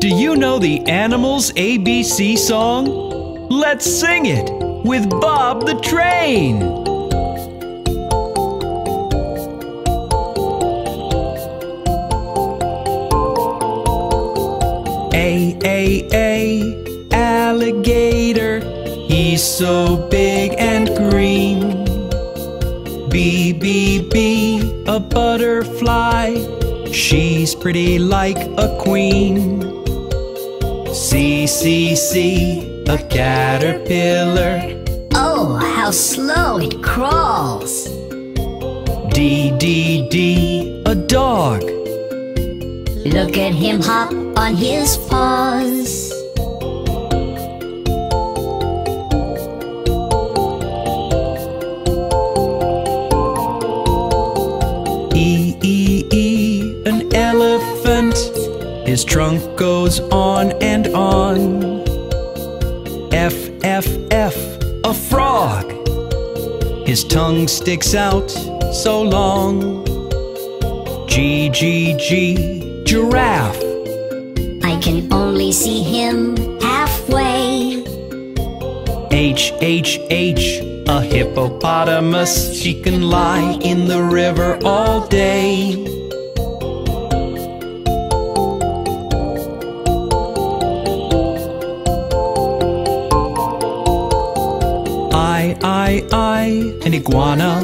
Do you know the Animals ABC song? Let's sing it with Bob the Train. A, alligator, he's so big and green. B, B, B, a butterfly, she's pretty like a queen. C, C, C, a caterpillar, oh, how slow it crawls. D, D, D, a dog, look at him hop on his paws. E, E, E, an elephant, his trunk goes on and on. F, F, F, a frog, his tongue sticks out so long. G, G, G, giraffe, I can only see him halfway. H, H, H, a hippopotamus, she can lie in the river all day. I, an iguana,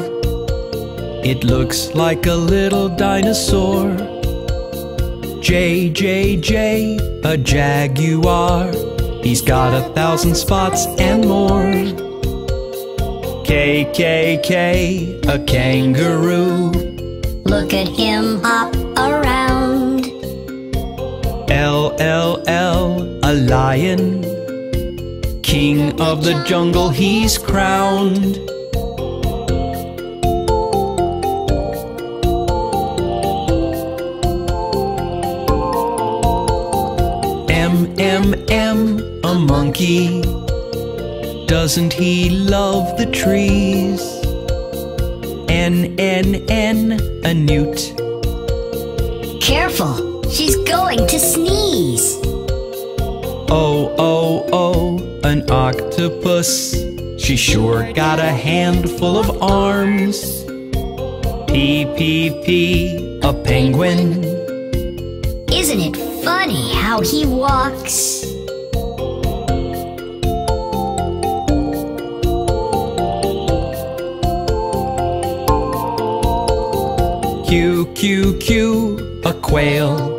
it looks like a little dinosaur. J, J, J, a jaguar, he's got 1,000 spots and more. K, K, K, a kangaroo, look at him hop around. L, L, L, a lion, king of the jungle he's crowned. M, M, M, a monkey, doesn't he love the trees? N, N, N, a newt, careful, she's going to sneeze. O, O, O, an octopus, she sure got a handful of arms. P, P, P, a penguin, isn't it funny how he walks? Q, Q, Q, a quail,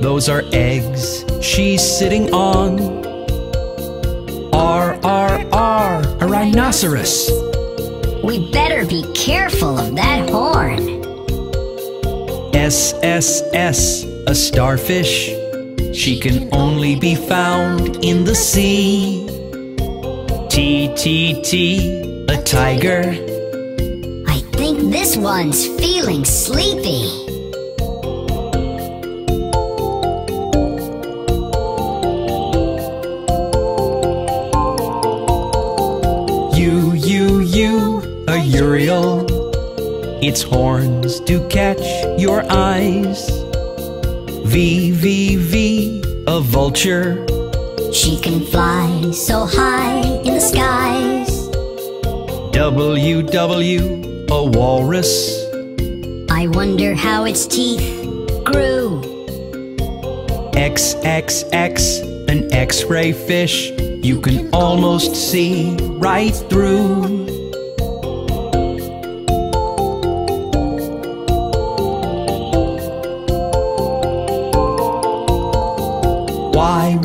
those are eggs she's sitting on. R, R, R, a rhinoceros, we better be careful of that horn. S, S, S, a starfish, she can only be found in the sea. T, T, T, a tiger, I think this one's feeling sleepy. U, U, U, a uriel, its horns do catch your eyes. V, V, V, a vulture, she can fly so high in the skies. W, W, a walrus, I wonder how its teeth grew. X, X, X, an X-ray fish, you can almost see right through.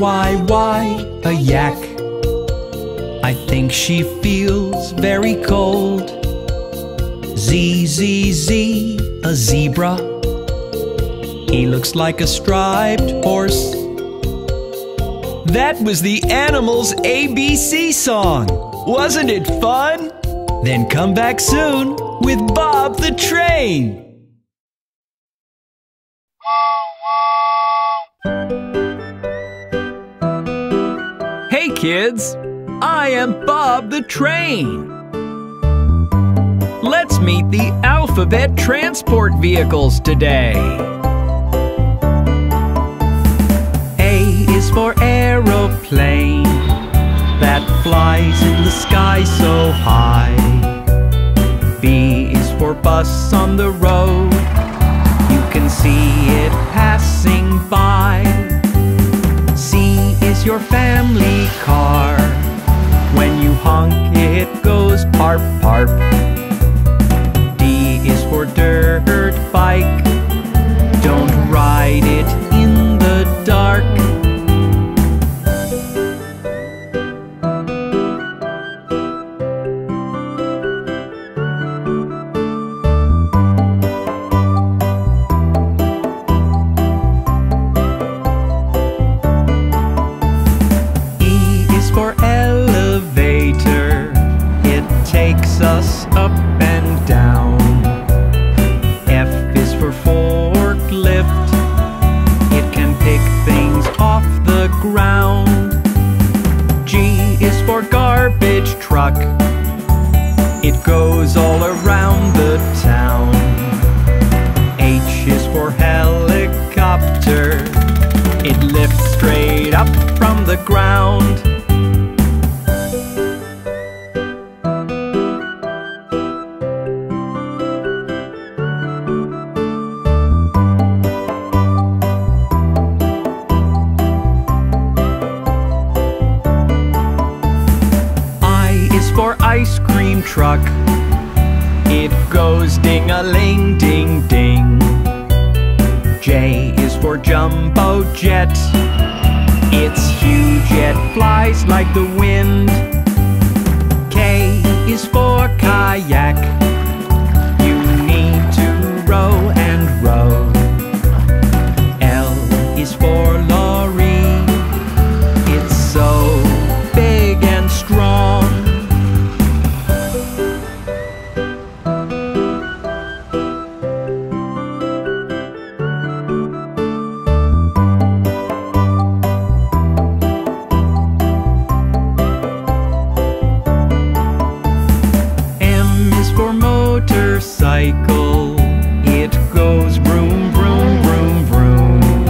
Y, a yak, I think she feels very cold. Z, Z, Z, a zebra, he looks like a striped horse. That was the Animals ABC song. Wasn't it fun? Then come back soon with Bob the Train. Hey kids, I am Bob the Train. Let's meet the alphabet transport vehicles today. A, bus on the road. You can see it passing by. C is your family car. When you honk, it goes parp, parp. D is for dirt bike. Don't ride it in the dark. Us up and down. F is for forklift. It can pick things off the ground. G is for garbage truck. It goes all around the town. H is for helicopter. It lifts straight up from the ground. Ice cream truck. It goes ding-a-ling, ding-ding. J is for jumbo jet. It's huge, it flies like the wind. K is for kayak. You need to row and row. L is for lorry. It's so big and strong. Motorcycle, it goes vroom, vroom, vroom, vroom.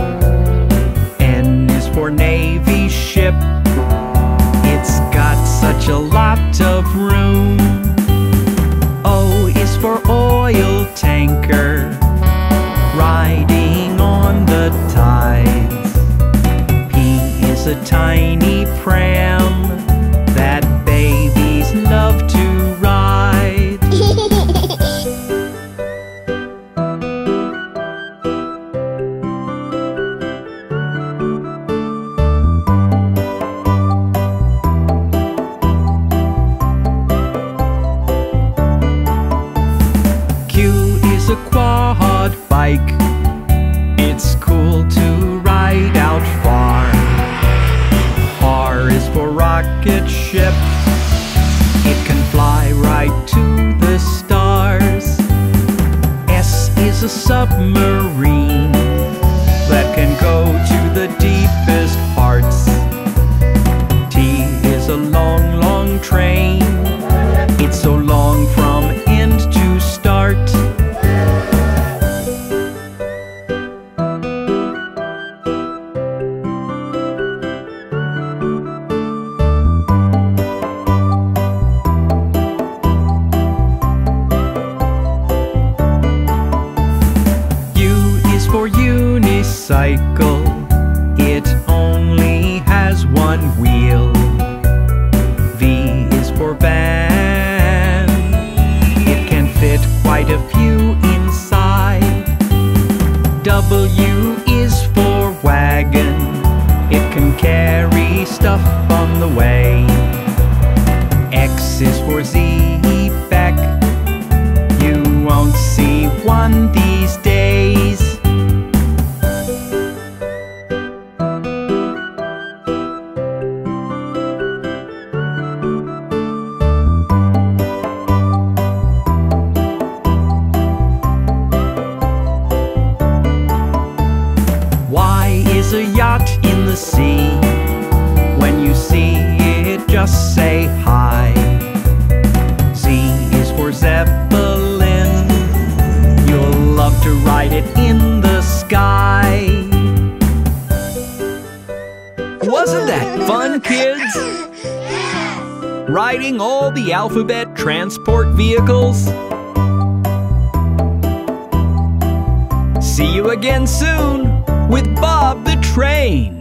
N is for Navy ship. It's got such a lot of room. O is for oil tanker, riding on the tides. P is a tiny pram that babies love to ride. A quad bike. It's cool to ride out far. R is for rocket ship. It can fly right to the stars. S is a submarine that can go to the deepest parts. T is a long, long train. It's so long from end to start. Unicycle, it only has one wheel. V is for van. It can fit quite a few inside. W is for wagon. It can carry stuff on the way. X is for Z-Beck. You won't see one these days. A yacht in the sea. When you see it, just say hi. Z is for Zeppelin. You'll love to ride it in the sky. Wasn't that fun, kids? Yes! Riding all the alphabet transport vehicles. again soon with Bob the Train.